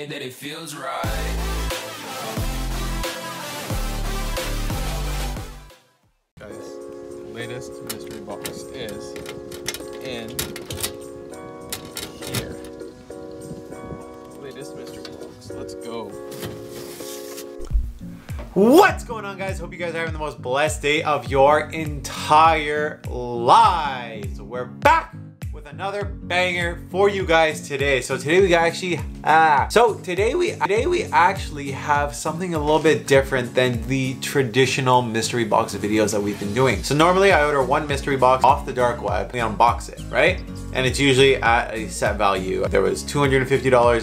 way that it feels right. Guys, the latest mystery box is in here. Latest mystery box. Let's go. What's going on, guys? Hope you guys are having the most blessed day of your entire lives. We're back with another banger for you guys today. So today we actually today we actually have something a little bit different than the traditional mystery box videos that we've been doing. So normally I order one mystery box off the dark web and unbox it, right? And it's usually at a set value. There was $250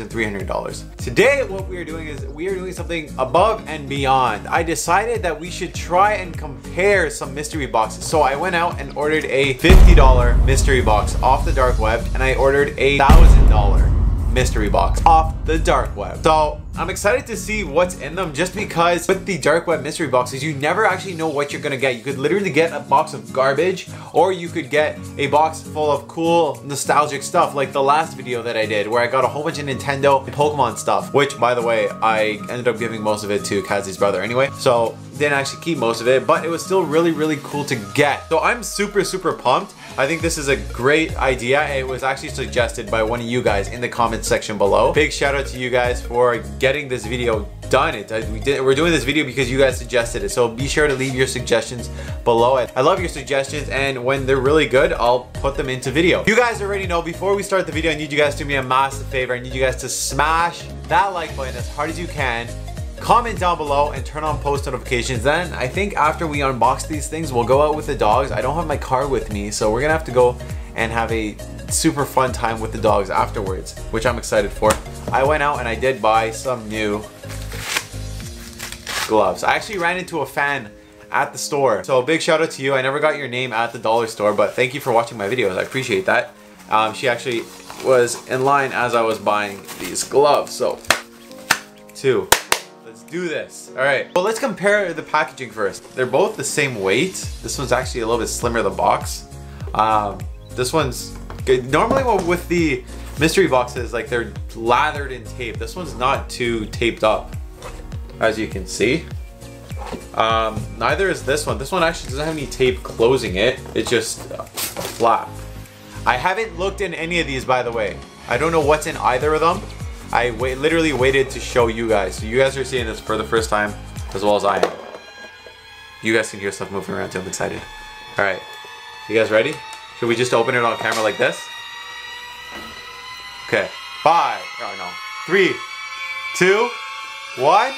and $300. Today, what we are doing is we are doing something above and beyond. I decided that we should try and compare some mystery boxes. So I went out and ordered a $50 mystery box off the dark web, and I ordered a $1,000 mystery box off the dark web. So I'm excited to see what's in them, just because with the dark web mystery boxes, you never actually know what you're gonna get. You could literally get a box of garbage, or you could get a box full of cool nostalgic stuff like the last video that I did where I got a whole bunch of Nintendo and Pokemon stuff, which by the way, I ended up giving most of it to Kazzy's brother anyway. So didn't actually keep most of it, but it was still really, really cool to get. So I'm super, super pumped. I think this is a great idea. It was actually suggested by one of you guys in the comments section below. Big shout out to you guys for getting this video done. We're doing this video because you guys suggested it, so be sure to leave your suggestions below. I love your suggestions, and when they're really good, I'll put them into video. You guys already know, before we start the video, I need you guys to do me a massive favor. I need you guys to smash that like button as hard as you can, comment down below, and turn on post notifications. Then I think after we unbox these things, we'll go out with the dogs. I don't have my car with me, so we're gonna have to go and have a super fun time with the dogs afterwards, which I'm excited for. I went out and I did buy some new gloves. I actually ran into a fan at the store, so a big shout out to you. I never got your name at the dollar store, but thank you for watching my videos. I appreciate that. She actually was in line as I was buying these gloves, so let's do this. All right, well, let's compare the packaging first. They're both the same weight. This one's actually a little bit slimmer than the box. This one's good. Normally with the mystery boxes, like, they're lathered in tape. This one's not too taped up, as you can see. Neither is this one. This one actually doesn't have any tape closing it. It's just a flap. I haven't looked in any of these, by the way. I don't know what's in either of them. I literally waited to show you guys. So you guys are seeing this for the first time, as well as I am. You guys can hear stuff moving around too. I'm excited. All right, you guys ready? Should we just open it on camera like this? Okay, 3, 2, 1.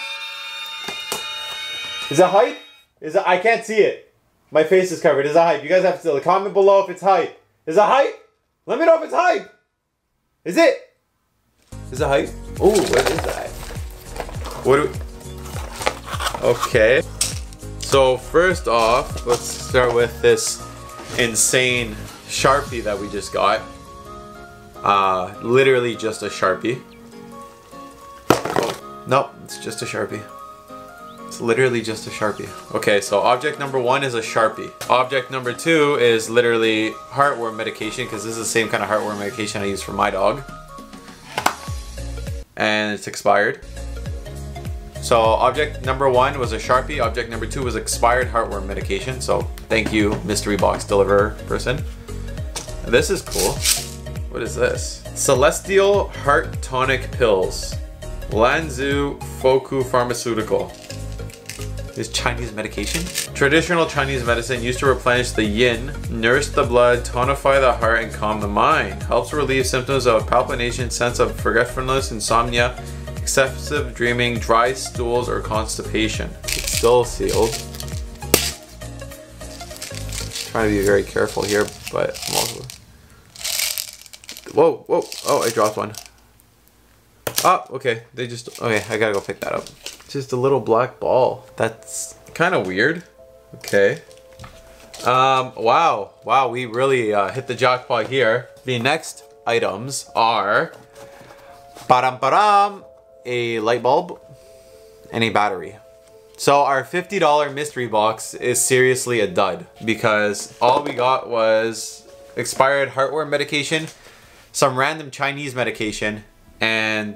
Is that hype? Is that, I can't see it. My face is covered. Is that hype? You guys have to comment below if it's hype. Is that hype? Let me know if it's hype. Is it? Is that hype? Ooh, what is that? What do we... Okay. So first off, let's start with this insane Sharpie that we just got. Literally just a Sharpie. Oh, nope, it's just a Sharpie. It's literally just a Sharpie. Okay, so object number one is a Sharpie. Object number two is literally heartworm medication, because this is the same kind of heartworm medication I use for my dog. And it's expired. So object number one was a Sharpie. Object number two was expired heartworm medication. So thank you, mystery box deliverer person. This is cool. What is this? Celestial Heart Tonic Pills. Lanzu Foku Pharmaceutical. Is Chinese medication? Traditional Chinese medicine used to replenish the yin, nourish the blood, tonify the heart, and calm the mind. Helps relieve symptoms of palpitation, sense of forgetfulness, insomnia, excessive dreaming, dry stools, or constipation. It's still sealed. I'm trying to be very careful here, but I'm also... Whoa, whoa, oh, I dropped one. Oh, okay, they just... Okay, I gotta go pick that up. Just a little black ball. That's kind of weird. Okay. Wow, we really hit the jackpot here. The next items are a light bulb and a battery. So our $50 mystery box is seriously a dud, because all we got was expired heartworm medication, some random Chinese medication, and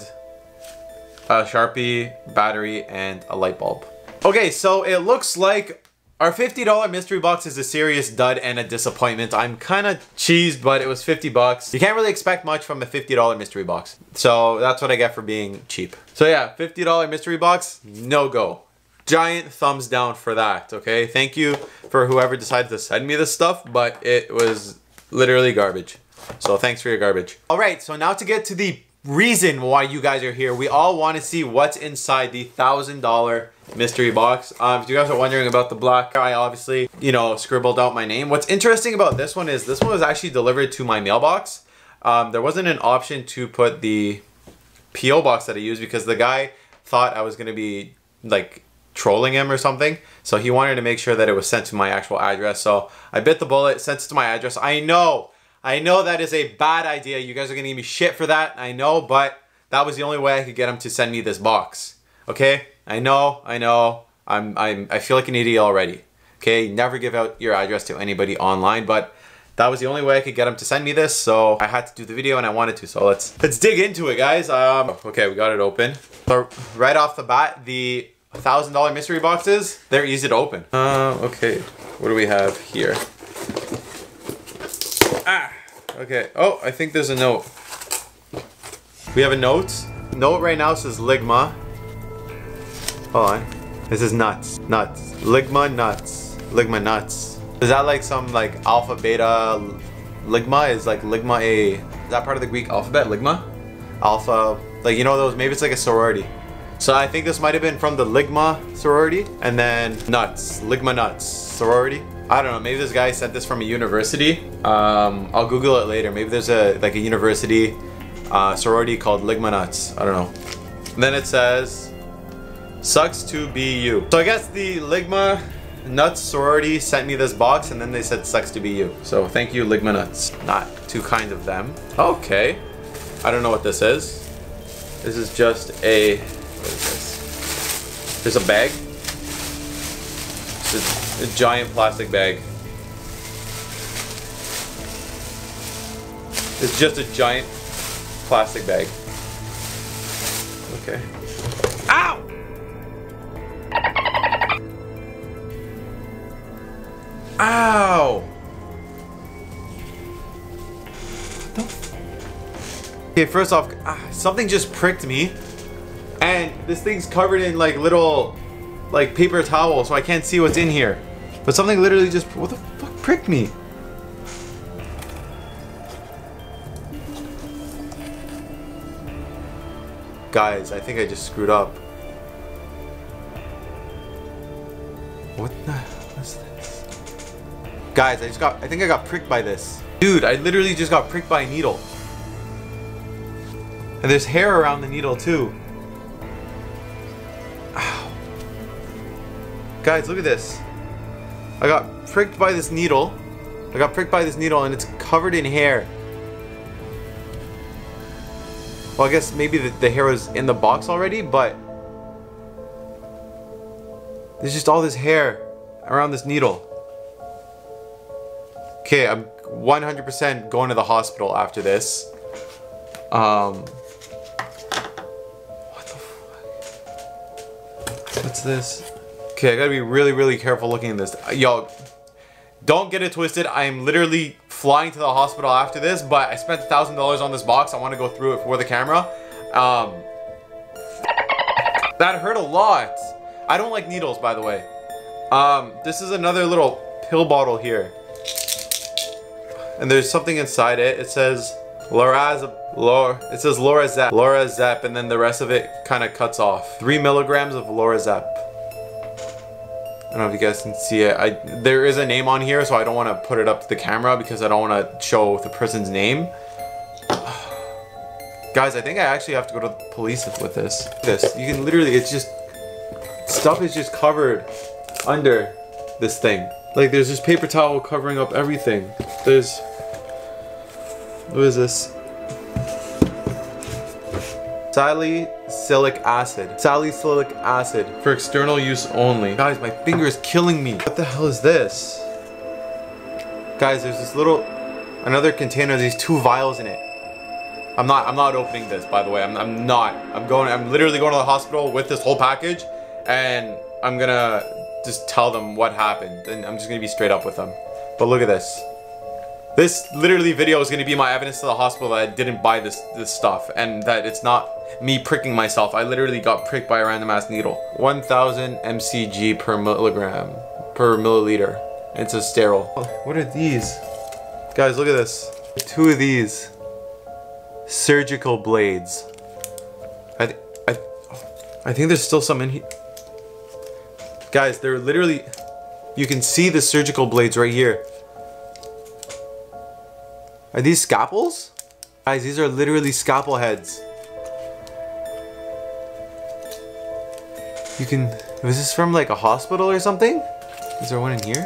a Sharpie, battery, and a light bulb. Okay, so it looks like our $50 mystery box is a serious dud and a disappointment. I'm kind of cheesed, but it was 50 bucks. You can't really expect much from a $50 mystery box. So that's what I get for being cheap. So yeah, $50 mystery box, no go. Giant thumbs down for that, okay? Thank you for whoever decided to send me this stuff, but it was literally garbage. So thanks for your garbage. All right, so now to get to the reason why you guys are here. We all want to see what's inside the $1,000 mystery box. If you guys are wondering about the black guy, obviously, you know, scribbled out my name. What's interesting about this one is this one was actually delivered to my mailbox. There wasn't an option to put the PO box that I used because the guy thought I was going to be like trolling him or something. So he wanted to make sure that it was sent to my actual address. So I bit the bullet, sent it to my address. I know that is a bad idea. You guys are gonna give me shit for that, I know, but that was the only way I could get him to send me this box. Okay? I know. I feel like an idiot already. Okay? Never give out your address to anybody online, but that was the only way I could get him to send me this, so I had to do the video and I wanted to, so let's dig into it, guys. Okay, we got it open. So right off the bat, the $1,000 mystery boxes, they're easy to open. Okay, what do we have here? Okay, oh, I think there's a note. We have a note. Note right now says Ligma. Hold on. This is nuts. Nuts. Ligma Nuts. Ligma Nuts. Is that like some like alpha, beta? Ligma is like Ligma A. Is that part of the Greek alphabet? Ligma? Alpha. Like, you know those, maybe it's like a sorority. So I think this might have been from the Ligma sorority. And then Nuts. Ligma Nuts. Sorority. I don't know, maybe this guy sent this from a university. I'll Google it later. Maybe there's a university sorority called Ligma Nuts. I don't know. And then it says, sucks to be you. So I guess the Ligma Nuts sorority sent me this box and then they said sucks to be you. So thank you, Ligma Nuts. Not too kind of them. Okay. I don't know what this is. This is just a, what is this? There's a bag. A giant plastic bag. It's just a giant plastic bag. Okay. Ow! Ow! Okay, first off, something just pricked me. And this thing's covered in like little like paper towel, so I can't see what's in here. But something literally just, what the fuck pricked me? Guys, I think I just screwed up. What the hell is this? Guys, I think I got pricked by this. Dude, I literally just got pricked by a needle. And there's hair around the needle too. Guys, look at this. I got pricked by this needle. And it's covered in hair. Well, I guess maybe the hair was in the box already, but there's just all this hair around this needle. Okay, I'm 100% going to the hospital after this. What the fuck? What's this? Okay, I gotta be really, really careful looking at this. Y'all, don't get it twisted. I am literally flying to the hospital after this, but I spent $1,000 on this box. I want to go through it for the camera. That hurt a lot. I don't like needles, by the way. This is another little pill bottle here. And there's something inside it. It says Lorazep. Lorazep, and then the rest of it kind of cuts off. 3 milligrams of Lorazep. I don't know if you guys can see it. There is a name on here, so I don't want to put it up to the camera because I don't want to show the person's name. Guys, I think I actually have to go to the police with this. You can literally, it's just, stuff is just covered under this thing. Like there's this paper towel covering up everything. There's, what is this? Salicylic acid. Salicylic acid. For external use only. Guys, my finger is killing me. What the hell is this? Guys, there's this little, another container, there's 2 vials in it. I'm not opening this, by the way. I'm literally going to the hospital with this whole package, and I'm gonna just tell them what happened, and I'm just gonna be straight up with them. But look at this. This literally video is gonna be my evidence to the hospital that I didn't buy this stuff, and that it's not me pricking myself. I literally got pricked by a random ass needle. 1,000 mcg per milligram, per milliliter. It's a sterile. What are these? Guys, look at this. 2 of these. Surgical blades. I think there's still some in here. Guys, they're literally, you can see the surgical blades right here. Are these scalpels? Guys, these are literally scalpel heads. You can, was this from like a hospital or something? Is there one in here?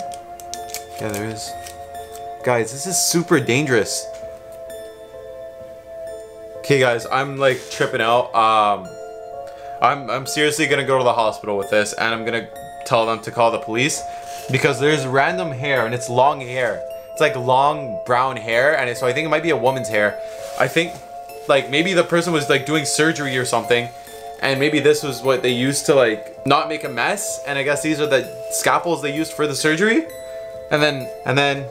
Yeah, there is. Guys, this is super dangerous. Okay guys, I'm like tripping out. I'm seriously gonna go to the hospital with this, and I'm gonna tell them to call the police, because there's random hair, and it's long hair. It's like long brown hair, and so I think it might be a woman's hair. I think like maybe the person was like doing surgery or something, and maybe this was what they used to like not make a mess, and I guess these are the scalpels they used for the surgery. And then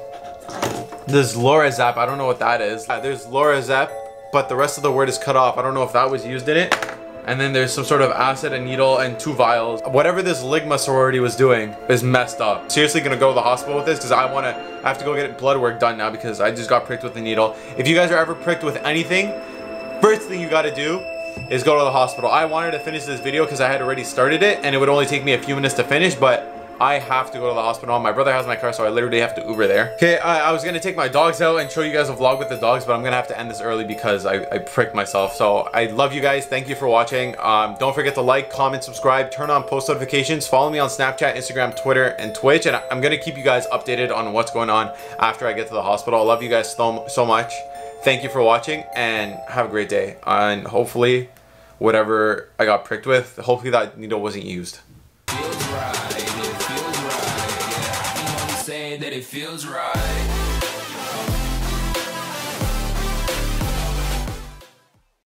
there's Lorazep. I don't know what that is. There's Lorazep, but the rest of the word is cut off. I don't know if that was used in it. And then there's some sort of acid, a needle, and 2 vials. Whatever this Ligma sorority was doing is messed up. Seriously gonna go to the hospital with this, because I have to go get blood work done now, because I just got pricked with a needle. If you guys are ever pricked with anything, first thing you gotta do is go to the hospital. I wanted to finish this video because I had already started it, and it would only take me a few minutes to finish, but I have to go to the hospital. My brother has my car, so I literally have to Uber there. Okay, I was gonna take my dogs out and show you guys a vlog with the dogs, but I'm gonna have to end this early because I pricked myself. So I love you guys. Thank you for watching. Don't forget to like, comment, subscribe, turn on post notifications, follow me on Snapchat, Instagram, Twitter, and Twitch, and I'm gonna keep you guys updated on what's going on after I get to the hospital. I love you guys so much. Thank you for watching, and have a great day. And hopefully, whatever I got pricked with, hopefully that needle wasn't used. It feels right, yeah. You know what I'm saying, that it feels right.